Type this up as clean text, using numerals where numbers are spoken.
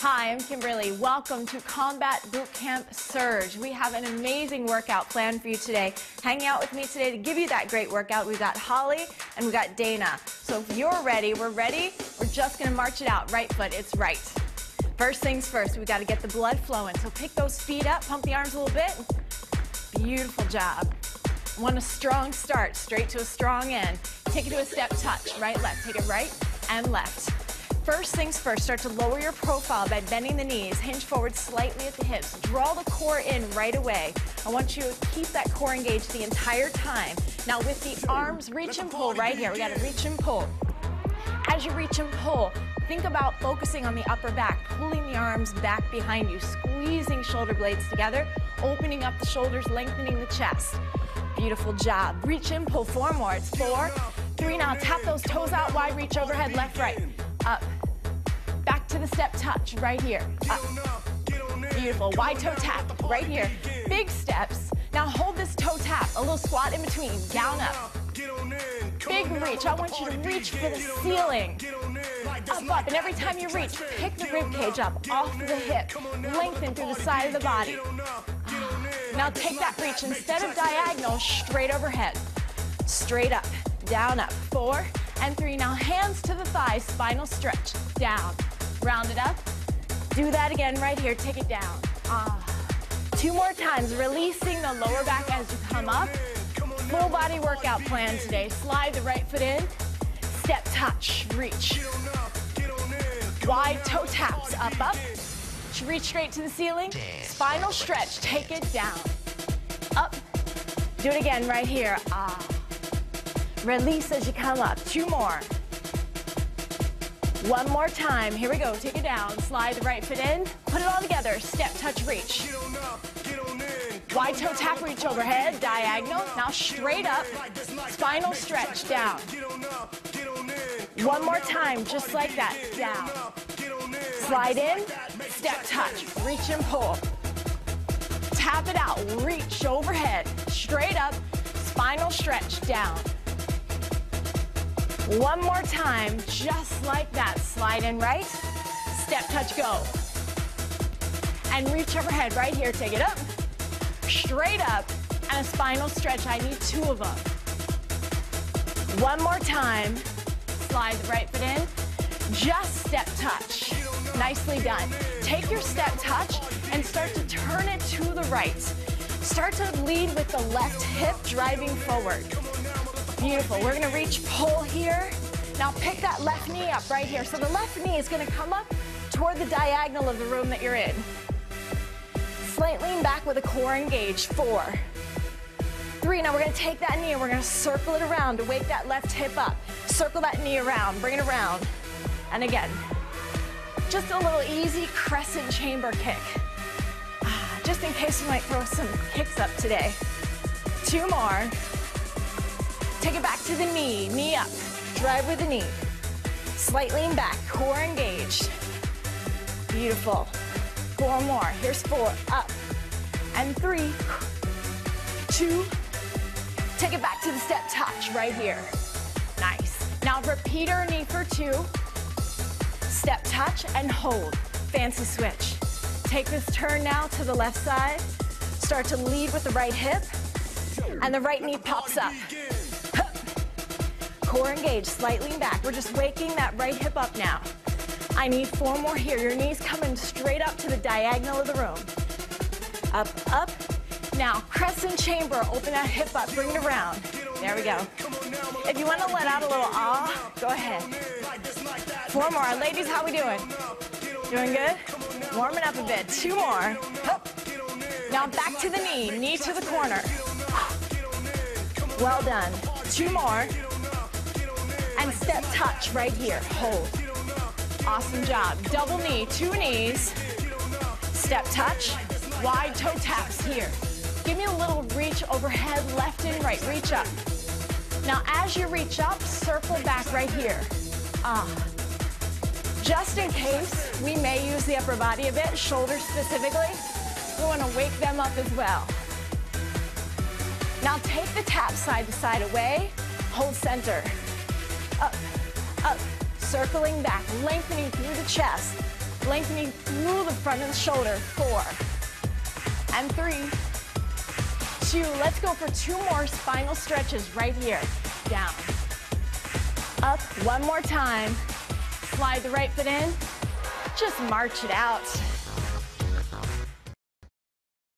Hi, I'm Kimberly. Welcome to Combat Boot Camp Surge. We have an amazing workout planned for you today. Hang out with me today to give you that great workout. We've got Holly and we've got Dana. So if you're ready, we're ready. We're just going to march it out. Right foot, it's right. First things first, we've got to get the blood flowing. So pick those feet up, pump the arms a little bit. Beautiful job. Want a strong start, straight to a strong end. Take it to a step touch, right, left. Take it right and left. First things first, start to lower your profile by bending the knees, hinge forward slightly at the hips, draw the core in right away. I want you to keep that core engaged the entire time. Now with the arms, reach and pull right here. We gotta reach and pull. As you reach and pull, think about focusing on the upper back, pulling the arms back behind you, squeezing shoulder blades together, opening up the shoulders, lengthening the chest. Beautiful job. Reach and pull, four more. It's four, three. Now tap those toes out wide, reach overhead, left, right, up. Back to the step touch, right here, up. Beautiful, wide toe tap, right here. Big steps, now hold this toe tap, a little squat in between, down, up. Big reach, I want you to reach for the ceiling. Up, up, and every time you reach, pick the rib cage up, off the hip, lengthen through the side of the body. Now take that reach, instead of diagonal, straight overhead. Straight up, down, up, four and three. Now hands to the thighs, spinal stretch, down. Round it up. Do that again right here. Take it down. Two more times, releasing the lower back as you come up. Full body workout plan today. Slide the right foot in. Step touch, reach. Wide toe taps, up, up. Reach straight to the ceiling. Spinal stretch, take it down. Up. Do it again right here. Release as you come up. Two more. One more time, here we go, take it down, slide the right foot in, put it all together, step, touch, reach. Wide toe tap, reach overhead, diagonal, now straight up, spinal stretch, down. One more time, just like that, down. Slide in, step, touch, reach and pull. Tap it out, reach overhead, straight up, spinal stretch, down. One more time, just like that. Slide in right, step, touch, go. And reach overhead right here. Take it up, straight up, and a spinal stretch. I need two of them. One more time, slide the right foot in, just step, touch. Nicely done. Take your step, touch, and start to turn it to the right. Start to lead with the left hip, driving forward. Beautiful, we're gonna reach, pull here. Now pick that left knee up right here. So the left knee is gonna come up toward the diagonal of the room that you're in. Slight lean back with the core engaged, four, three. Now we're gonna take that knee and we're gonna circle it around to wake that left hip up. Circle that knee around, bring it around. And again, just a little easy crescent chamber kick. Just in case we might throw some kicks up today. Two more. Take it back to the knee, knee up, drive with the knee. Slight lean back, core engaged. Beautiful. Four more, here's four, up, and three, two. Take it back to the step touch right here. Nice. Now repeat our knee for two. Step touch and hold, fancy switch. Take this turn now to the left side. Start to lead with the right hip, and the right knee pops up. Core engaged, slight lean back. We're just waking that right hip up now. I need four more here. Your knees coming straight up to the diagonal of the room. Up, up. Now, crescent chamber, open that hip up, bring it around. There we go. If you want to let out a little ah, go ahead. Four more. Ladies, how we doing? Doing good? Warming up a bit. Two more. Up. Now back to the knee, knee to the corner. Well done. Two more. And step touch right here, hold. Awesome job. Double knee, two knees. Step touch, wide toe taps here. Give me a little reach overhead, left and right, reach up. Now as you reach up, circle back right here. Just in case, we may use the upper body a bit, shoulders specifically. We wanna wake them up as well. Now take the tap side to side away, hold center. Up, up, circling back, lengthening through the chest, lengthening through the front of the shoulder. 4 and 3, 2. Let's go for 2 more spinal stretches right here. Down, up, 1 more time. Slide the right foot in, just march it out.